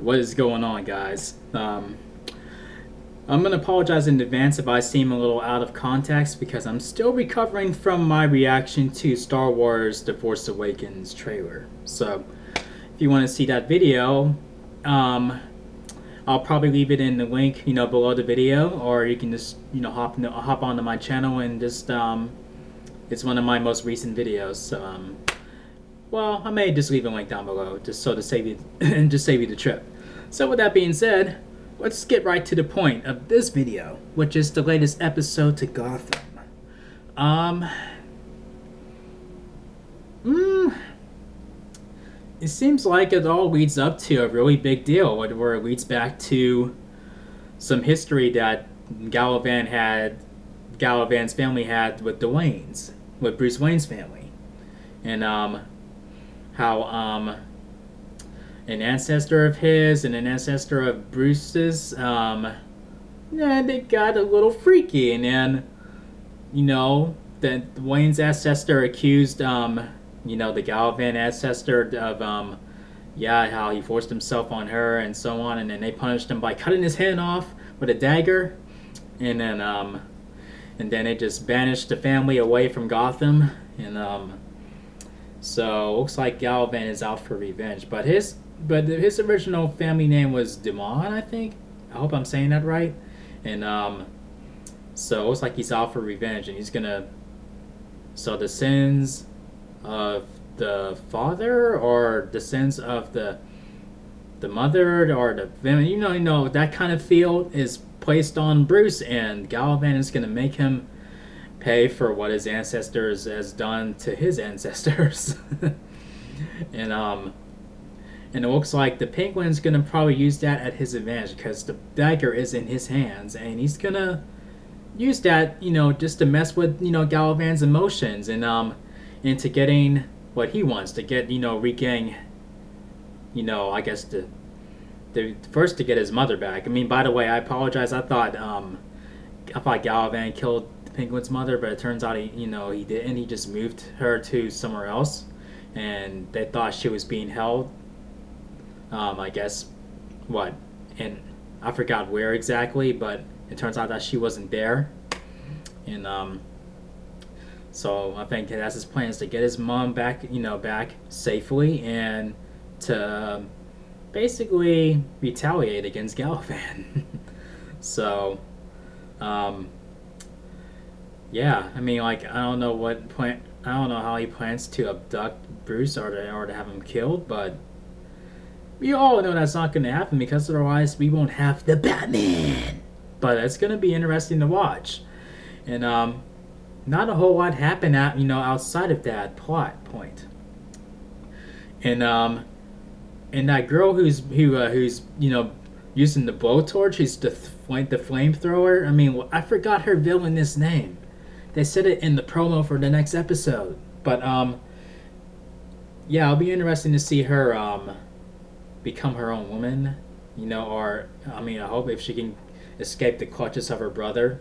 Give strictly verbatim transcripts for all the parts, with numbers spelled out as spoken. what is going on, guys? Um, I'm going to apologize in advance if I seem a little out of context, because I'm still recovering from my reaction to Star Wars: The Force Awakens trailer. So, if you want to see that video, um, I'll probably leave it in the link, you know, below the video, or you can just, you know, hop no, hop onto my channel and just, um, it's one of my most recent videos. So, um, well, I may just leave a link down below, just so to save you, and just save you the trip. So, with that being said, let's get right to the point of this video, which is the latest episode to Gotham. Um, mm, it seems like it all leads up to a really big deal, where it leads back to some history that Galavan had, Galavan's family had with the Waynes, with Bruce Wayne's family, and um, how um. an ancestor of his and an ancestor of Bruce's, um, and it got a little freaky. And then, you know, that Wayne's ancestor accused, um, you know, the Galavan ancestor of, um, yeah, how he forced himself on her and so on. And then they punished him by cutting his hand off with a dagger. And then, um, and then it just banished the family away from Gotham. And, um, so looks like Galavan is out for revenge, but his. But his original family name was Dumas, I think. I hope I'm saying that right. And um, so it looks like he's out for revenge, and he's gonna. So the sins of the father, or the sins of the the mother, or the family, you know, you know that kind of feel is placed on Bruce, and Galavan is gonna make him pay for what his ancestors has done to his ancestors. and um. And it looks like the Penguin's going to probably use that at his advantage, because the dagger is in his hands. And he's going to use that, you know, just to mess with, you know, Galavan's emotions. And, um, into getting what he wants. To get, you know, regain, you know, I guess the, the first to get his mother back. I mean, by the way, I apologize. I thought, um, I thought Galavan killed the Penguin's mother. But it turns out, he, you know, he didn't. He just moved her to somewhere else. And they thought she was being held. Um, I guess, what, and I forgot where exactly, but it turns out that she wasn't there. And um, so I think that's his plan, is to get his mom back, you know, back safely, and to basically retaliate against Galavan. So, um, yeah, I mean, like, I don't know what plan, I don't know how he plans to abduct Bruce, or to, or to have him killed, but we all know that's not going to happen, because otherwise we won't have the Batman. But it's going to be interesting to watch. And um, not a whole lot happened at, you know, outside of that plot point. And um, and that girl who's who uh, who's you know using the blowtorch, who's the flame the flamethrower. I mean, I forgot her villainous name. They said it in the promo for the next episode. But um, yeah, it'll be interesting to see her um. become her own woman, you know, or, I mean, I hope if she can escape the clutches of her brother,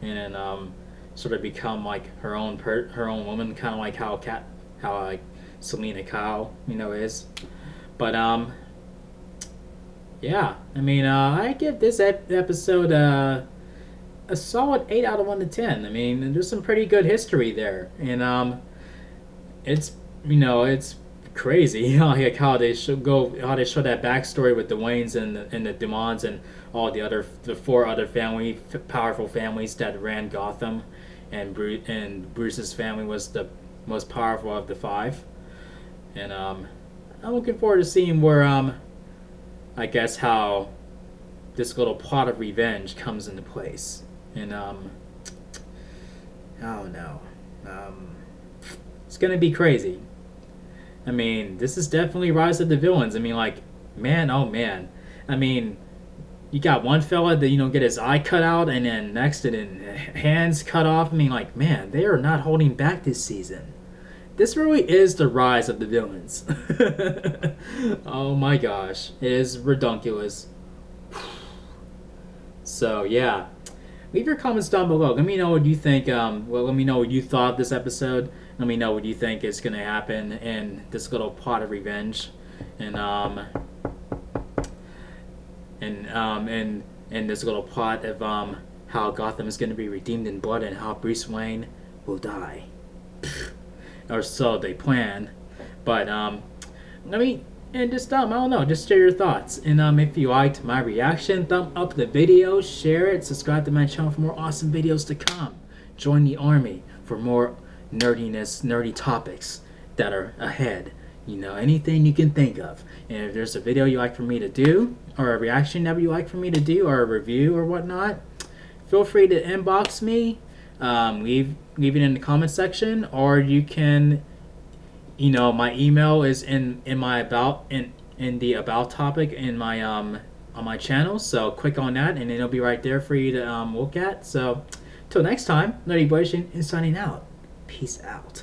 and um, sort of become like her own per her own woman, kind of like how Cat, how like Selena Kyle, you know, is. But um, yeah, I mean, uh, I give this ep episode uh, a solid eight out of one to ten. I mean, there's some pretty good history there, and um, it's you know it's. crazy, you know, like how they should go, how they show that backstory with the Waynes and the, and the Dumas and all the other, the four other family, powerful families that ran Gotham, and Bruce, and Bruce's family was the most powerful of the five. And um, I'm looking forward to seeing where, um, I guess how this little plot of revenge comes into place. And um, I don't know, um, it's gonna be crazy. I mean, this is definitely Rise of the Villains. I mean, like, man, oh man. I mean, you got one fella that, you know, get his eye cut out, and then next to then hands cut off. I mean, like, man, they are not holding back this season. This really is the Rise of the Villains. Oh my gosh. It is redonkulous. So, yeah. Leave your comments down below. Let me know what you think. Um, well, let me know what you thought of this episode. Let me know what you think is going to happen in this little plot of revenge. And um, and um, and and this little plot of um, how Gotham is going to be redeemed in blood and how Bruce Wayne will die, or so they plan. But um, let me and just um I don't know, just share your thoughts. And um, if you liked my reaction, thumb up the video, share it, subscribe to my channel for more awesome videos to come. Join the army for more nerdiness, nerdy topics that are ahead. You know, anything you can think of. And if there's a video you like for me to do, or a reaction that you like for me to do, or a review or whatnot, feel free to inbox me, um, leave, leave it in the comment section, or you can, you know, my email is in, in my about, in, in the about topic in my, um, on my channel, so click on that and it'll be right there for you to um, look at. So, till next time, Nerdy Blasian is signing out. Peace out.